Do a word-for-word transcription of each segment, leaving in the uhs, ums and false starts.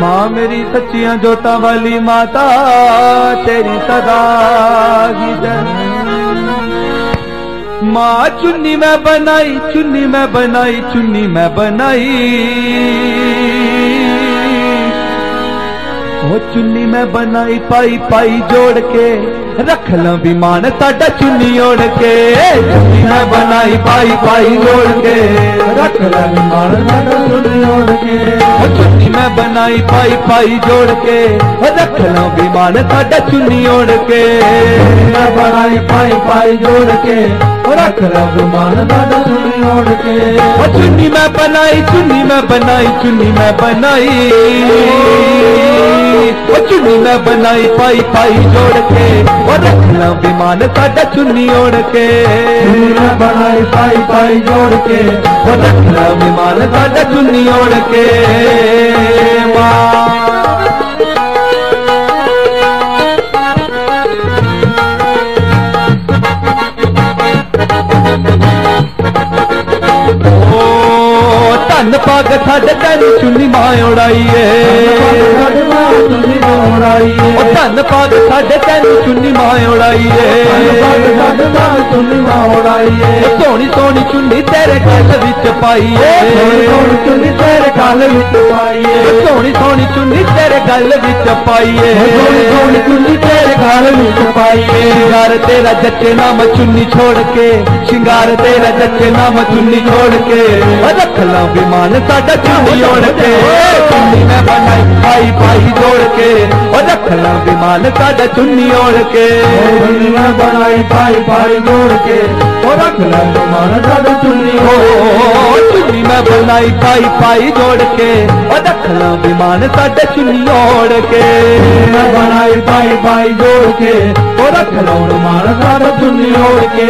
माँ मेरी सच्चियां जोता वाली माता तेरी सदा ही जय। माँ चुन्नी मैं बनाई, चुन्नी मैं बनाई, चुन्नी मैं बनाई, वो चुन्नी मैं बनाई, पाई पाई जोड़ के रख ला विमान साडा चुन्नी ओढ़ के। चुन्नी मैं बनाई पाई पाई जोड़ के रख ला विमान साडा चुन्नी ओढ़ के। चुन्नी मैं बनाई पाई पाई जोड़ के रख ला विमान साडा चुन्नी ओढ़ के। मैं बनाई पाई पाई जोड़ के रख ला विमान साडा चुन्नी ओढ़ के। चुन्नी मैं बनाई, चुन्नी मैं बनाई, चुन्नी मैं बनाई, वो चुन्नी मैं बनाई पाई पाई जोड़ के और रखना विमान साडा चुन्नी ओढ़ के। चुन्नी मैं बनाई पाई पाई जोड़ के और रखना विमान साडा चुन्नी ओढ़ के। माँ धन पग साडे तेरी चुन्नी मां उड़ाई है, धन पग साडे तेरी चुन्नी मां उड़ाई है। सोहनी सोहनी चुन्नी तेरे गल विच पाई है, चुन्नी तेरे गल विच पाई है। सोहनी सोहनी चुन्नी तेरे गल विच पाई है, चुन्नी तेरे गल विच पाई है। श्रृंगार तेरा जचे नाम चुन्नी छोड़ के, श्रृंगार तेरा जचे नाम चुन्नी छोड़ के रख ला मान साडा चुन्नी ओढ़ के। चुन्नी मैं बनाई पाई पाई जोड़ के और रख ला विमान साडा चुन्नी ओढ़ के। चुन्नी मैं बनाई पाई पाई जोड़ के और रख ला विमान साडा चुन्नी ओढ़ के। चुन्नी मैं बनाई पाई पाई जोड़ के और रख ला विमान साडा चुन्नी ओढ़ के। मैं बनाई पाई पाई जोड़ के और रख ला विमान साडा चुन्नी ओढ़ के।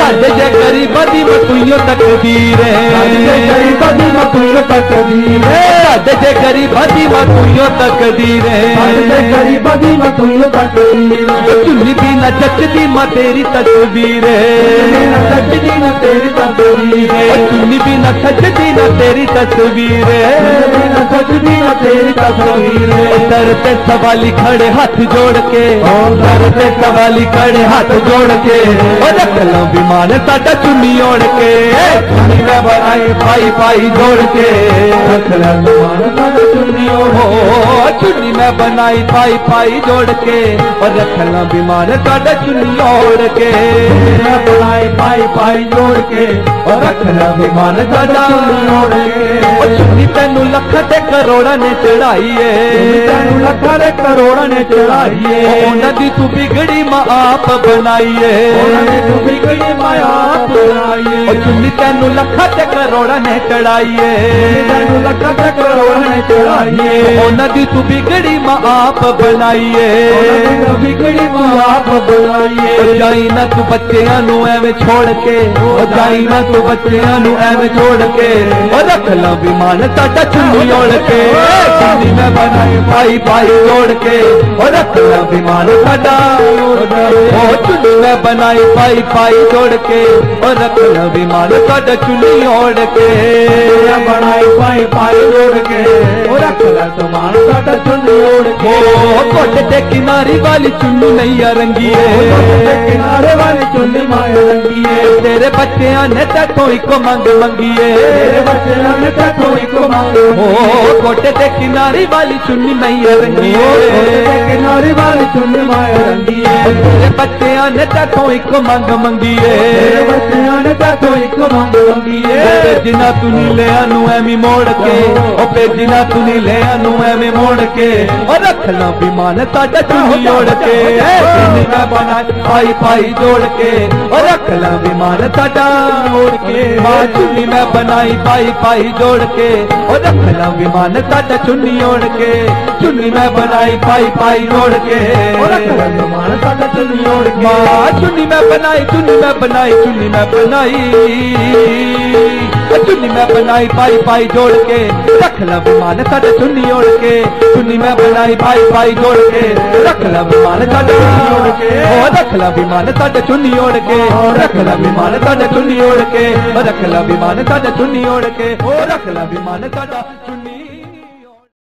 साडे जे गरीबां दी मसूइयों तकदीर है, बदी मतुयो तकदीर है, साडे जे गरीबां दी मतुयो तकदीर है, गरीबां दी मतुयो तकदीर। चुन्नी दी ना जचदी मां तेरी तस्वीर है, जचदी ना तेरी तस्वीर है। चुन्नी भी ना सजदी ना तेरी तस्वीर है, सजदी ना तेरी तस्वीर है। दर ते सवाली खड़े हाथ जोड़ के, दर ते सवाली खड़े हाथ जोड़ के रख ला विमान साडा चुन्नी ओढ़ के। बनाई पाई पाई जोड़ के रख ला विमान साडा चुन्नी ओढ़ के। चुन्नी मैं बनाई पाई पाई जोड़ के और रख ला विमान साडा चुन्नी ओढ़ के। मैं बनाई पाई पाई जोड़ के और रख ला विमान साडा चुन्नी ओढ़ के। चुन्नी तैनू लखा ते करोड़ा ने चढ़ाई है, तैनू लखा ते करोड़ा ने चढ़ाई है। उन्हां दी तू बिगड़ी मां आप बनाई है, तू बिगड़ी मां आप बनाई है। चुन्नी तैनू लखा ते करोड़ा ने चढ़ाई है, तैनू लखा ते करोड़ा ने चढ़ाई है। उन्हां दी तू बिगड़ी मां आप बनाई है, तू बिगड़ी मां आप बनाई है। जाई ना तू बच्चियां नू एवें छोड़ के, जाई ना तू बच्चियां नू एवें छोड़ के रख ला विमान साडा चुन्नी ओढ़ के। चुन्नी मैं बनाई पाई पाई जोड़ के और रख ला विमान साडा। चुन्नी मैं बनाई पाई पाई जोड़ के और रख ला विमान साडा चुन्नी ओढ़ के। बनाई पाई पाई जोड़ के और रख ला विमान साडा चुन्नी ओढ़ के। कोटे ते किनारे वाली चुन्नी नैया रंगी है, किनारे वाली चुन्नी माया रंगी है। तेरे बच्चियां ने तैथों इको मंग मंगी है, बच्चियां ने तैथों इको मंग। कोटे ते किनारे वाली चुन्नी माया रंगी है, किनारे वाली चुन्नी माया रंगी है। तेरे बच्चियां ने तैथों इको मंग मंगी है, बच्चियां ने तैथों इको मंग मंगी है। जिना तू नीलिया नू एमी मोड़ के, ओ जिना तू नीलिया नू एमी मोड़ के और रख ला विमान साडा चुन्नी ओढ़ के। पाई पाई जोड़ के और रख ला विमान साडा ओढ़ के। चुन्नी मैं बनाई पाई पाई जोड़ के और रख ला विमान साडा चुन्नी ओढ़ के। चुन्नी मैं बनाई पाई पाई जोड़ के और रख ला विमान साडा चुन्नी ओढ़ के। चुन्नी मैं बनाई, चुन्नी मैं बनाई, चुन्नी मैं बनाई। चुनी में बनाई पाई पाई जोड़ के रख लब मान साडा चुनी ओढ़ के। चुनी में बनाई पाई पाई जोड़ के रख लब मान साडा चुनी ओढ़ के। रख लब मान साडा चुनी ओढ़ के। रख लब मान साडा चुनी ओढ़ के। रख लब मान साडा चुनी ओढ़ के। रख लब मान साडा चुनी।